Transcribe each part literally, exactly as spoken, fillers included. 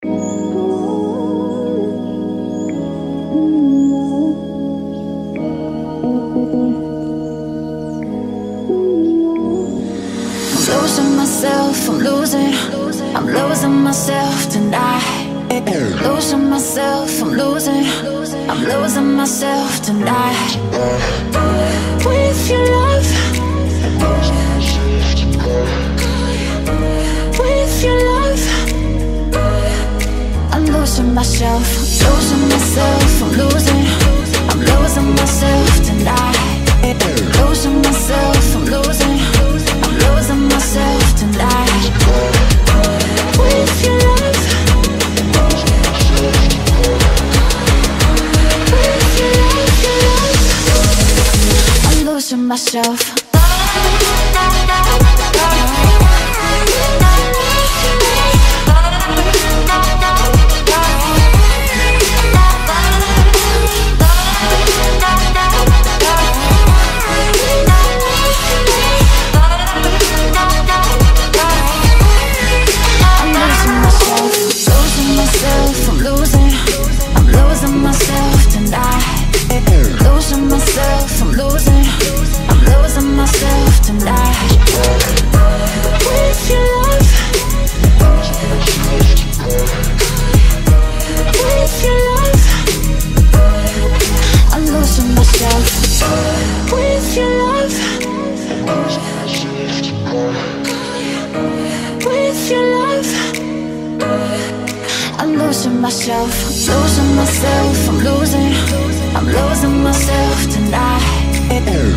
I'm losing myself, I'm losing, I'm losing myself tonight. Losing myself, I'm losing, I'm losing myself tonight. With your love, with your love, I'm losing myself, I'm losing myself, I'm losing, I'm losing myself tonight. Losing myself, I'm losing. Losing myself tonight. With your love, with your love, your love, I'm losing myself. Losing myself, losing myself, I'm losing, I'm losing myself tonight.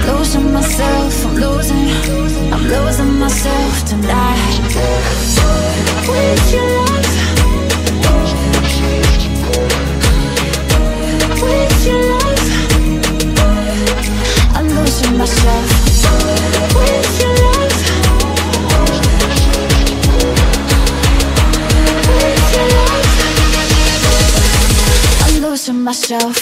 Losing myself, I'm losing, I'm losing myself tonight. With your love, with your love, I'm losing myself. With your love, with your love, losing myself.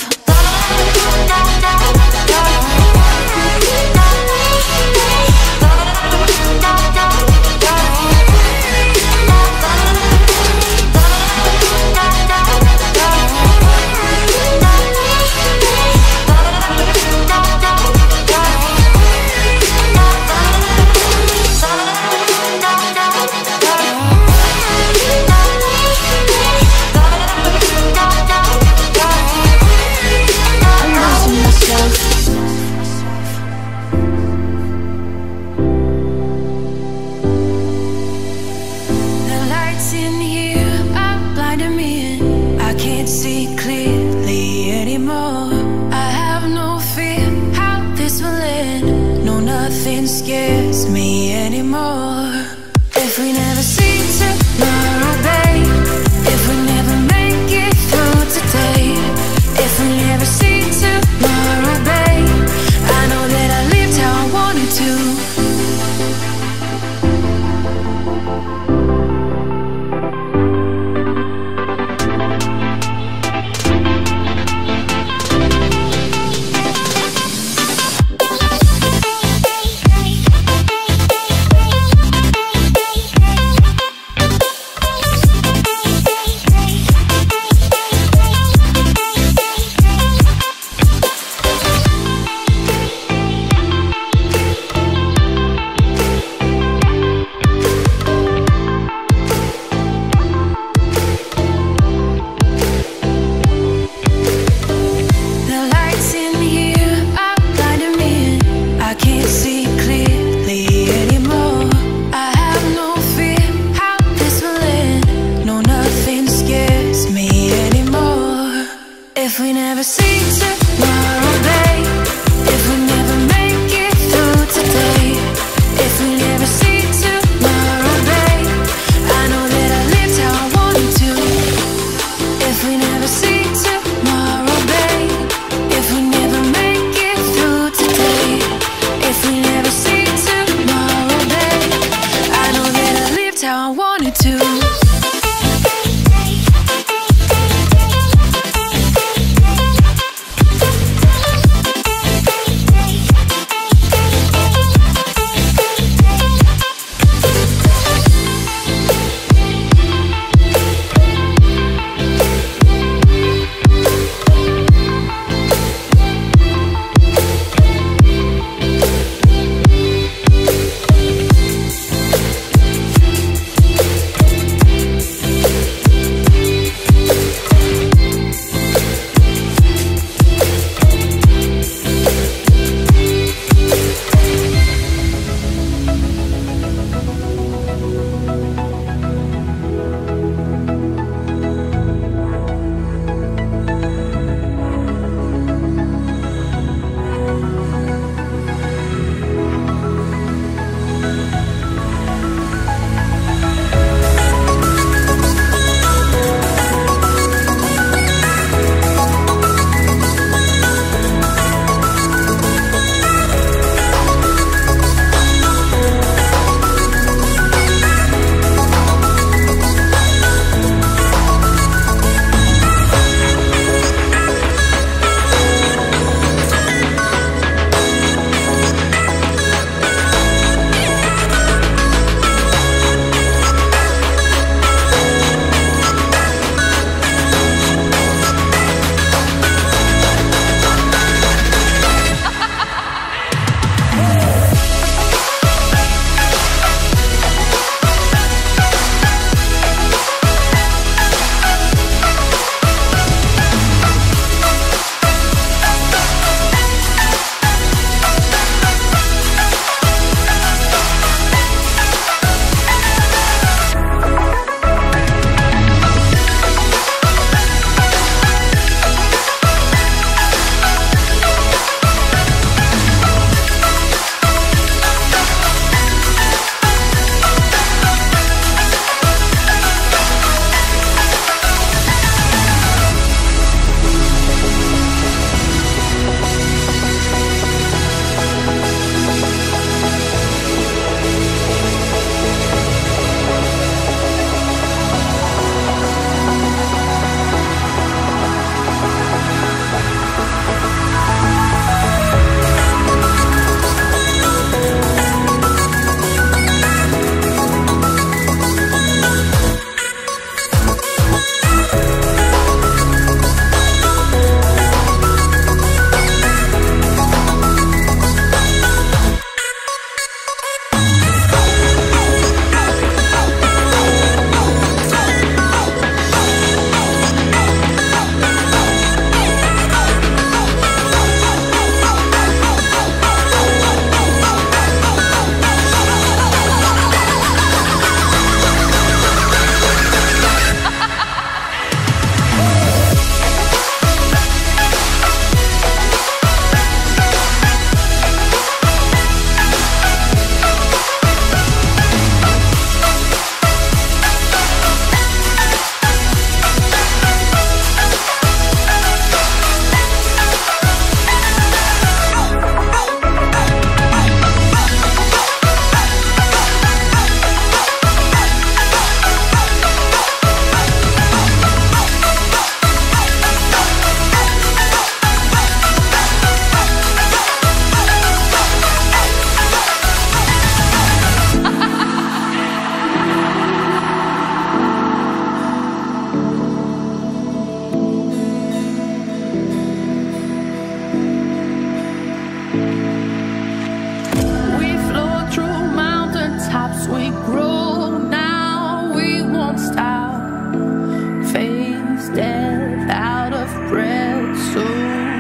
step out of breath, so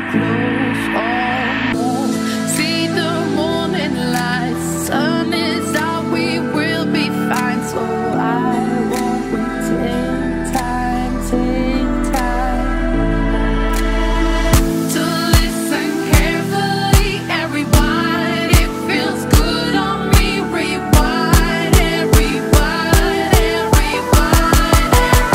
close almost. See the morning light, sun is out, we will be fine. So I won't wait, take time, take time to listen carefully and rewind. It feels good on me, rewind and rewind and rewind and rewind.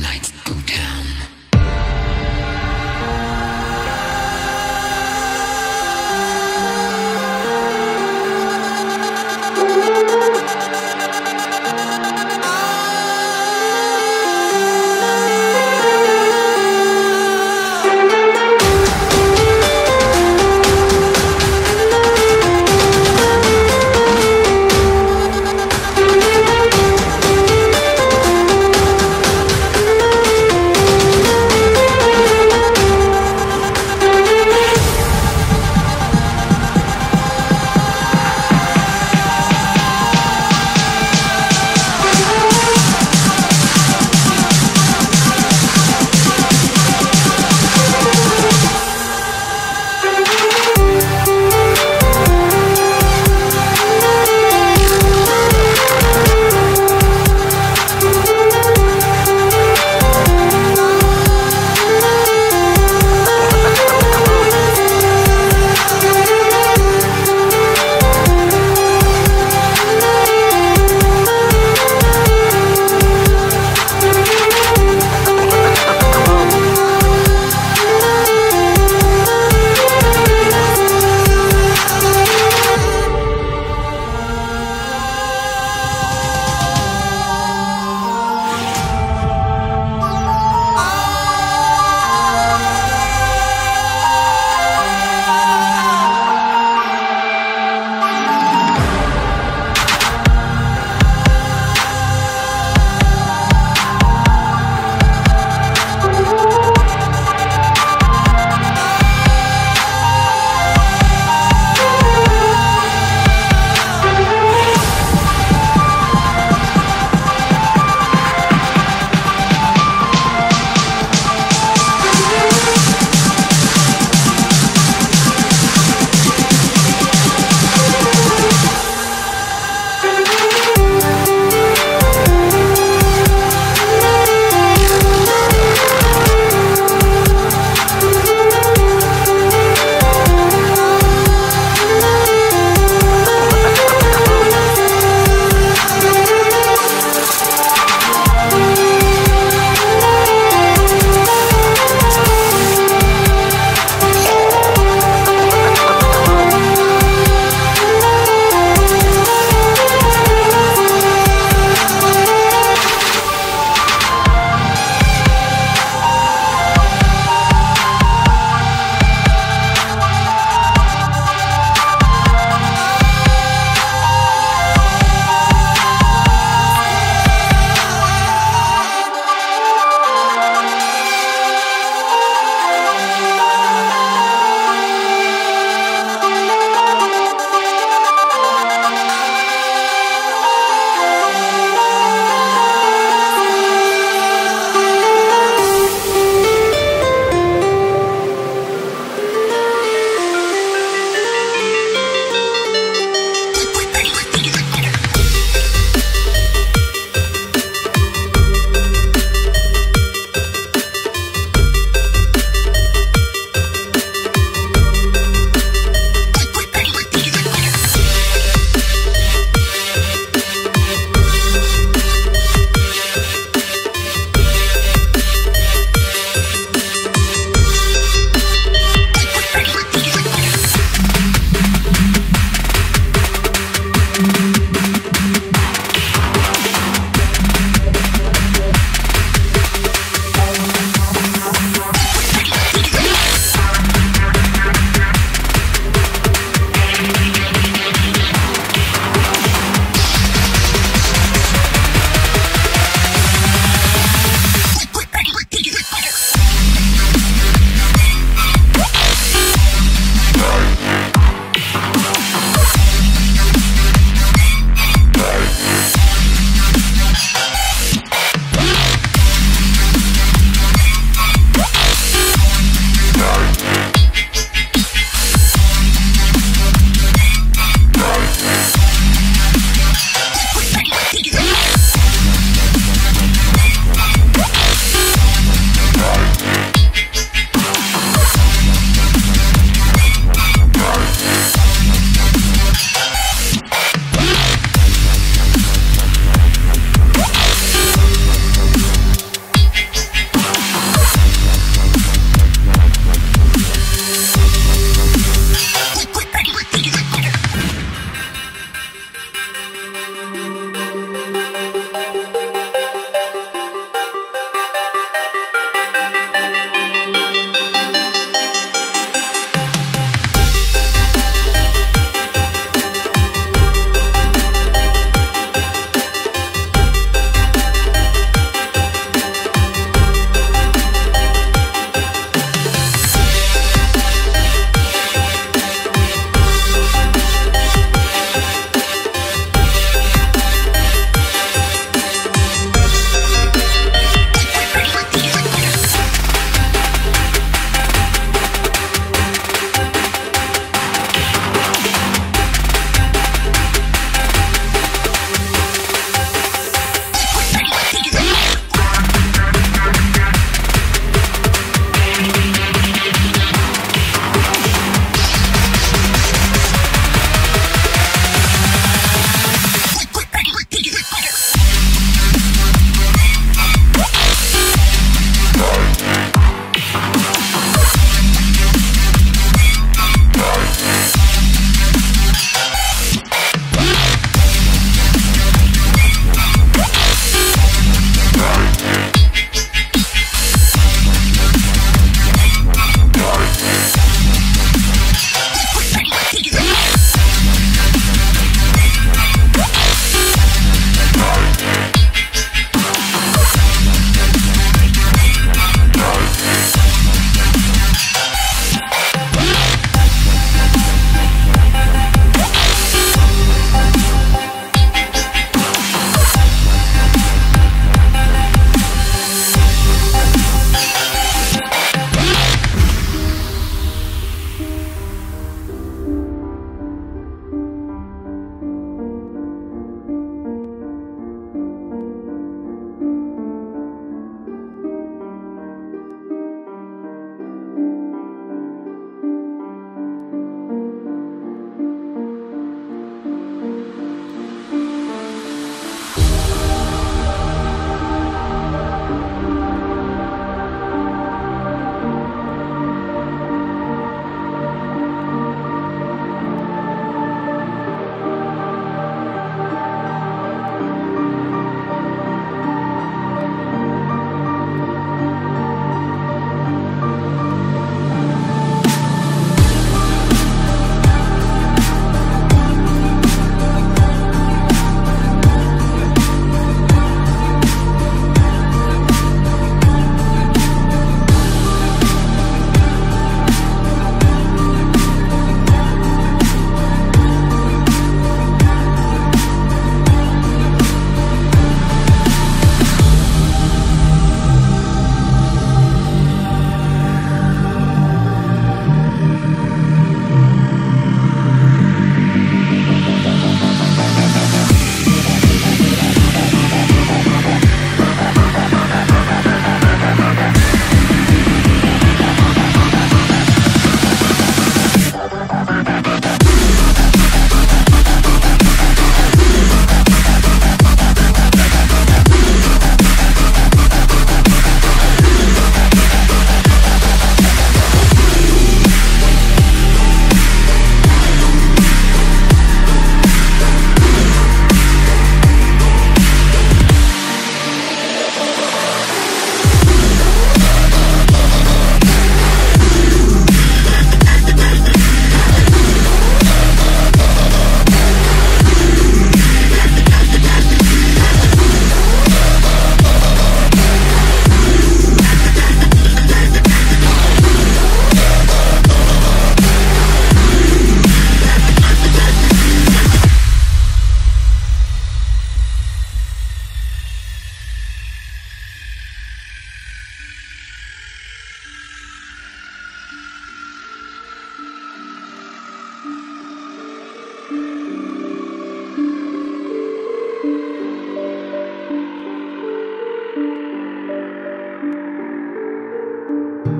Lights go down.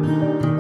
Squad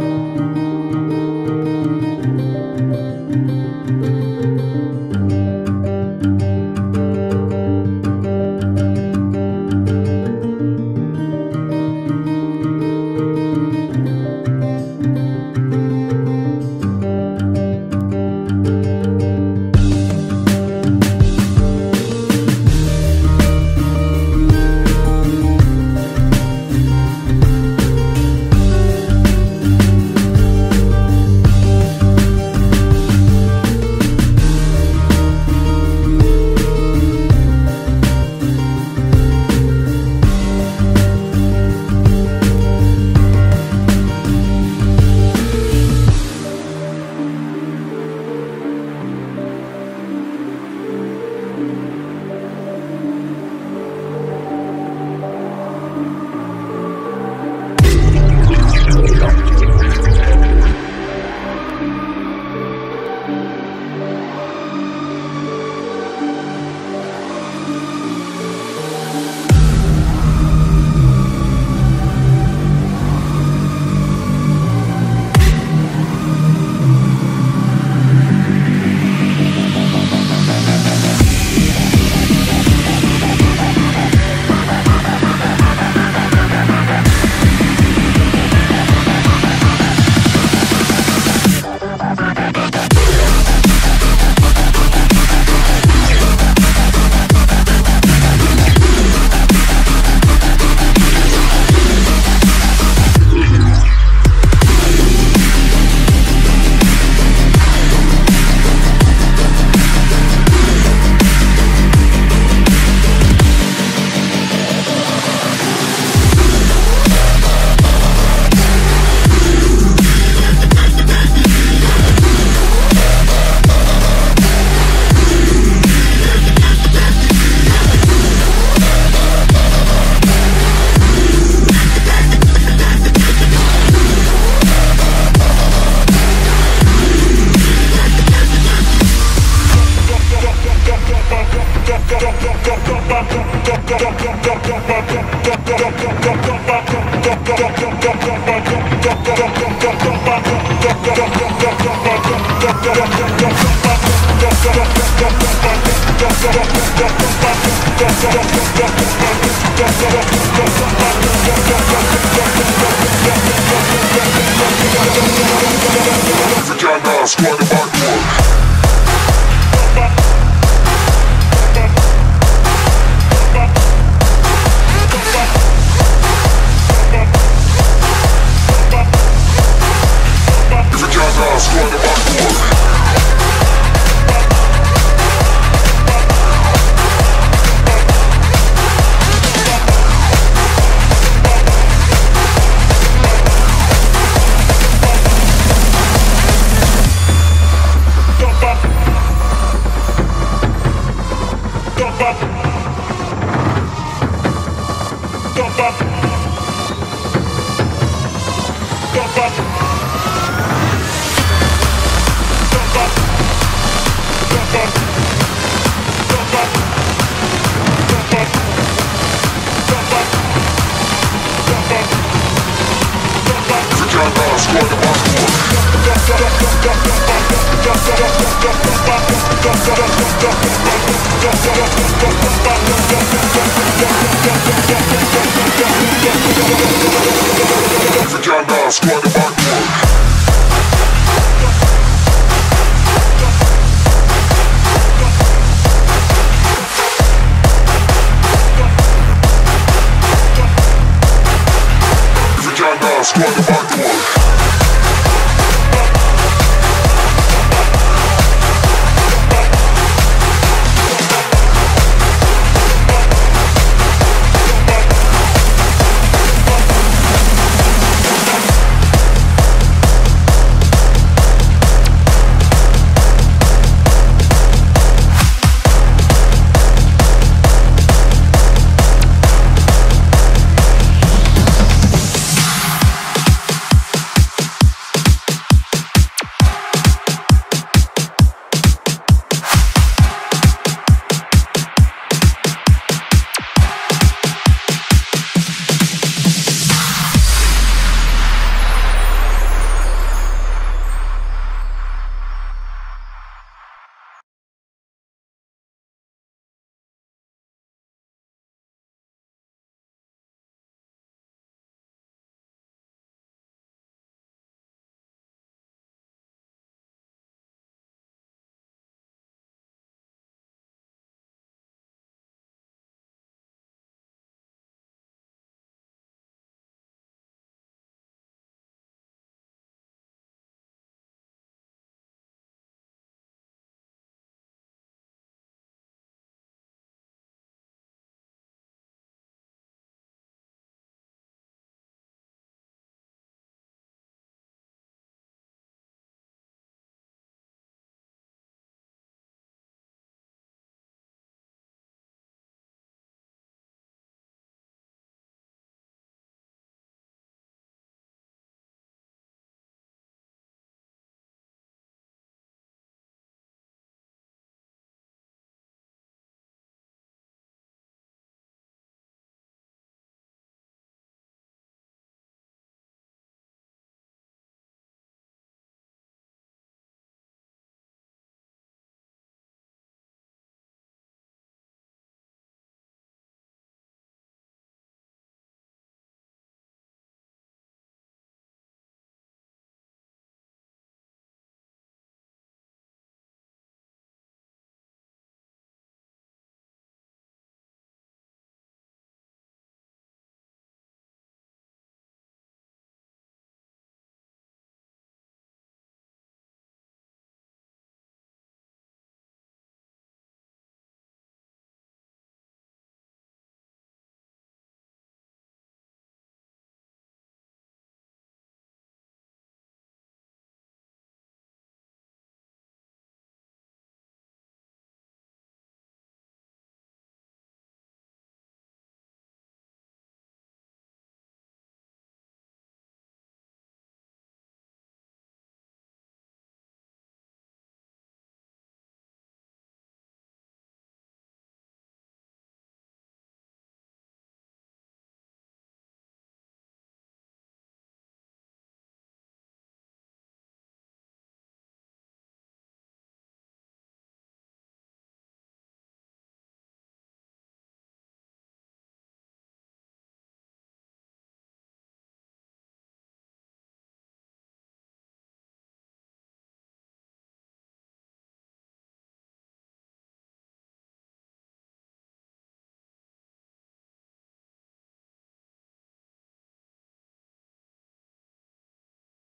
the